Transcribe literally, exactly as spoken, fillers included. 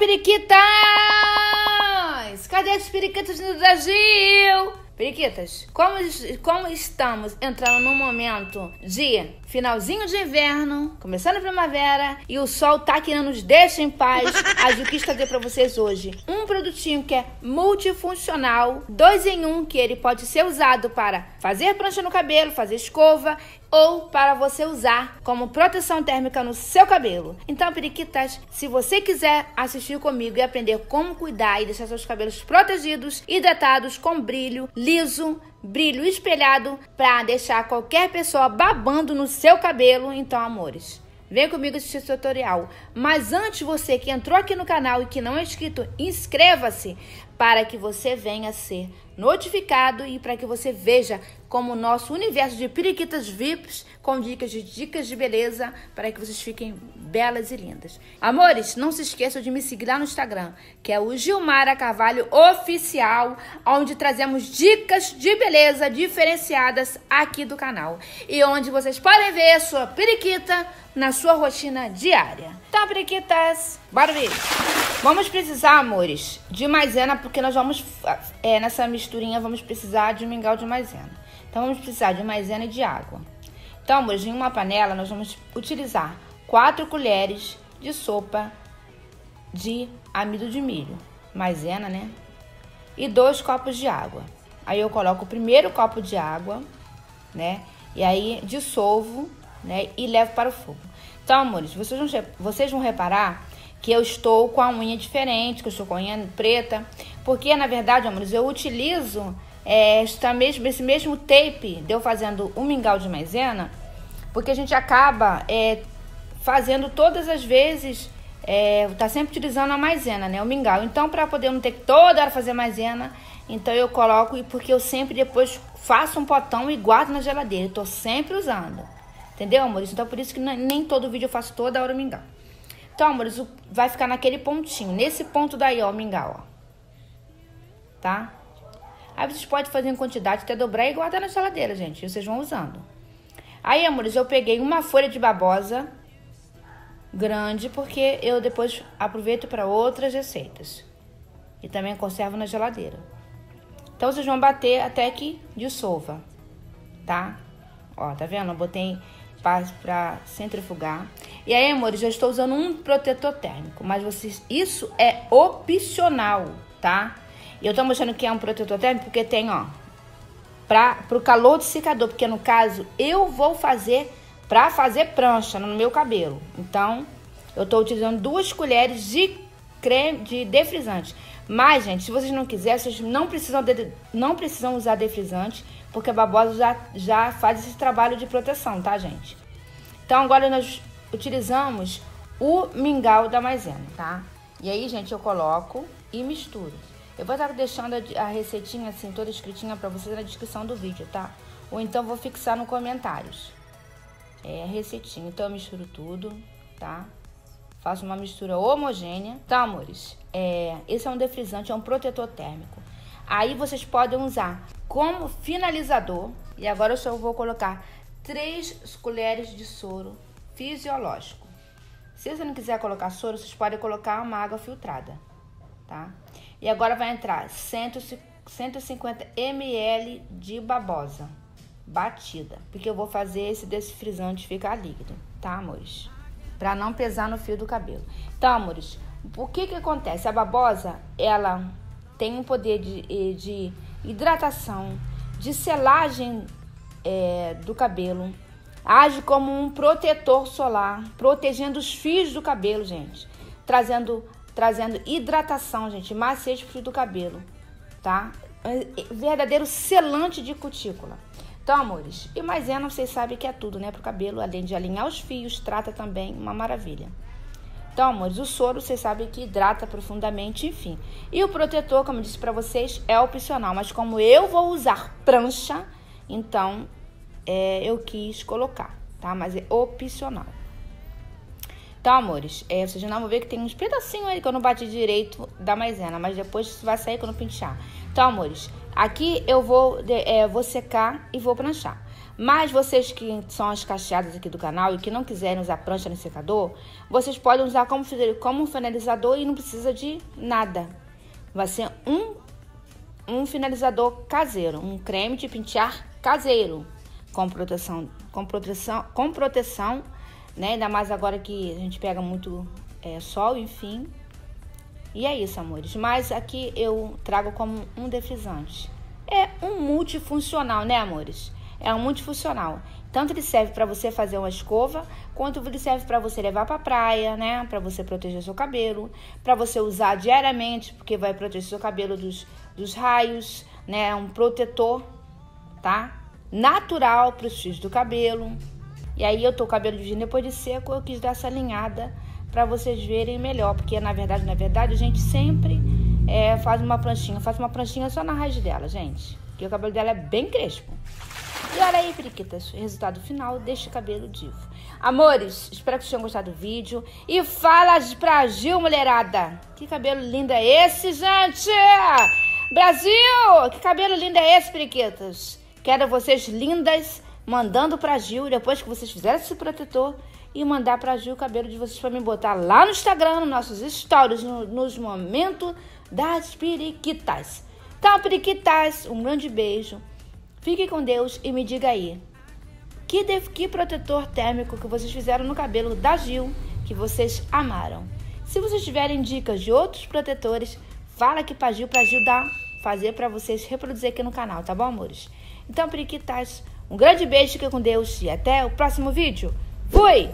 periquitas! Cadê as periquitas do Brasil? Periquitas, como, como estamos entrando num momento de finalzinho de inverno, começando a primavera, e o sol tá que não nos deixa em paz, a Ju quis trazer pra vocês hoje um produtinho que é multifuncional, dois em um, que ele pode ser usado para fazer prancha no cabelo, fazer escova, ou para você usar como proteção térmica no seu cabelo. Então, periquitas, se você quiser assistir comigo e aprender como cuidar e deixar seus cabelos protegidos, hidratados, com brilho, liso, brilho espelhado, para deixar qualquer pessoa babando no seu cabelo, então, amores, vem comigo assistir esse tutorial. Mas antes, você que entrou aqui no canal e que não é inscrito, inscreva-se para que você venha ser notificado e para que você veja como o nosso universo de periquitas V I Ps com dicas de dicas de beleza para que vocês fiquem belas e lindas. Amores, não se esqueçam de me seguir lá no Instagram, que é o Gilmara Carvalho Oficial, onde trazemos dicas de beleza diferenciadas aqui do canal e onde vocês podem ver a sua periquita na sua rotina diária. Então, periquitas, bora ver. Vamos precisar, amores, de maisena, porque nós vamos, é, nessa misturinha, vamos precisar de um mingau de maisena. Então, vamos precisar de maisena e de água. Então, amores, em uma panela, nós vamos utilizar quatro colheres de sopa de amido de milho, maisena, né? E dois copos de água. Aí, eu coloco o primeiro copo de água, né? E aí, dissolvo, né? E levo para o fogo. Então, amores, vocês vão, vocês vão reparar que eu estou com a unha diferente, que eu estou com a unha preta, porque, na verdade, amores, eu utilizo é, esta mesmo, esse mesmo tape de eu fazendo o mingau de maisena, porque a gente acaba é, fazendo todas as vezes, é, tá sempre utilizando a maisena, né, o mingau. Então, para poder não ter que toda hora fazer maisena, então eu coloco, e porque eu sempre depois faço um potão e guardo na geladeira, eu tô sempre usando, entendeu, amores? Então, por isso que nem todo vídeo eu faço toda hora o mingau. Então, amores, vai ficar naquele pontinho, nesse ponto daí, ó, o mingau, ó, tá? Aí vocês podem fazer em quantidade até dobrar e guardar na geladeira, gente, e vocês vão usando. Aí, amores, eu peguei uma folha de babosa grande, porque eu depois aproveito para outras receitas e também conservo na geladeira. Então, vocês vão bater até que dissolva, tá? Ó, tá vendo? Eu botei para centrifugar. E aí, amores, eu estou usando um protetor térmico, mas vocês, isso é opcional, tá? E eu tô mostrando que é um protetor térmico porque tem, ó, para pro calor do secador, porque no caso eu vou fazer para fazer prancha no meu cabelo. Então, eu tô utilizando duas colheres de creme de defrisante. Mas, gente, se vocês não quiserem, vocês não precisam de, não precisam usar defrisante, porque a babosa já, já faz esse trabalho de proteção, tá, gente? Então, agora nós utilizamos o mingau da maisena, tá? E aí, gente, eu coloco e misturo. Eu vou estar deixando a receitinha assim, toda escritinha pra vocês na descrição do vídeo, tá? Ou então vou fixar nos comentários. É, receitinha. Então, eu misturo tudo, tá? Faço uma mistura homogênea. Tá, amores? É, esse é um defrisante, é um protetor térmico. Aí, vocês podem usar como finalizador. E agora, eu só vou colocar três colheres de soro fisiológico. Se você não quiser colocar soro, vocês podem colocar uma água filtrada, tá? E agora vai entrar cento e cinquenta mililitros de babosa batida, porque eu vou fazer esse desfrizante ficar líquido, tá, amores? Pra não pesar no fio do cabelo. Então, amores, o que que acontece? A babosa, ela tem um poder de, de hidratação, de selagem é, do cabelo. Age como um protetor solar, protegendo os fios do cabelo, gente. Trazendo, trazendo hidratação, gente, maciez pro fio do cabelo, tá? Verdadeiro selante de cutícula. Então, amores, e maisena, vocês sabem que é tudo, né, pro cabelo. Além de alinhar os fios, trata também, uma maravilha. Então, amores, o soro, vocês sabem que hidrata profundamente, enfim. E o protetor, como eu disse pra vocês, é opcional. Mas como eu vou usar prancha, então... É, eu quis colocar, tá? Mas é opcional. Então, amores, é, vocês não vão ver que tem uns pedacinhos aí que eu não bati direito da maisena, mas depois isso vai sair quando eu pentear. Então, amores, aqui eu vou, é, vou secar e vou pranchar. Mas vocês que são as cacheadas aqui do canal e que não quiserem usar prancha no secador, vocês podem usar como, como finalizador e não precisa de nada. Vai ser um, um finalizador caseiro, um creme de pentear caseiro, com proteção, com proteção, com proteção, né? Ainda mais agora que a gente pega muito é, sol, enfim. E é isso, amores. Mas aqui eu trago como um defrisante. É um multifuncional, né, amores? É um multifuncional. Tanto ele serve para você fazer uma escova, quanto ele serve para você levar para a praia, né? Para você proteger seu cabelo, para você usar diariamente, porque vai proteger seu cabelo dos, dos raios, né? É um protetor, tá? Natural para os fios do cabelo. E aí eu tô com o cabelo de depois de seco, eu quis dar essa alinhada para vocês verem melhor, porque na verdade, na verdade, a gente sempre é, faz uma pranchinha, faz uma pranchinha só na raiz dela, gente. Porque o cabelo dela é bem crespo. E olha aí, periquitas, resultado final deste cabelo divo. Amores, espero que vocês tenham gostado do vídeo. E fala pra Gil, mulherada. Que cabelo lindo é esse, gente? Brasil, que cabelo lindo é esse, periquitas? Quero vocês lindas mandando pra Gil, depois que vocês fizerem esse protetor, e mandar pra Gil o cabelo de vocês pra me botar lá no Instagram, nos nossos stories, no, nos momentos das periquitas. Então, periquitas, um grande beijo. Fique com Deus e me diga aí, que, de, que protetor térmico que vocês fizeram no cabelo da Gil, que vocês amaram. Se vocês tiverem dicas de outros protetores, fala aqui pra Gil, pra Gil dar, fazer pra vocês reproduzir aqui no canal, tá bom, amores? Então, periquitas, um grande beijo, fique com Deus e até o próximo vídeo. Fui!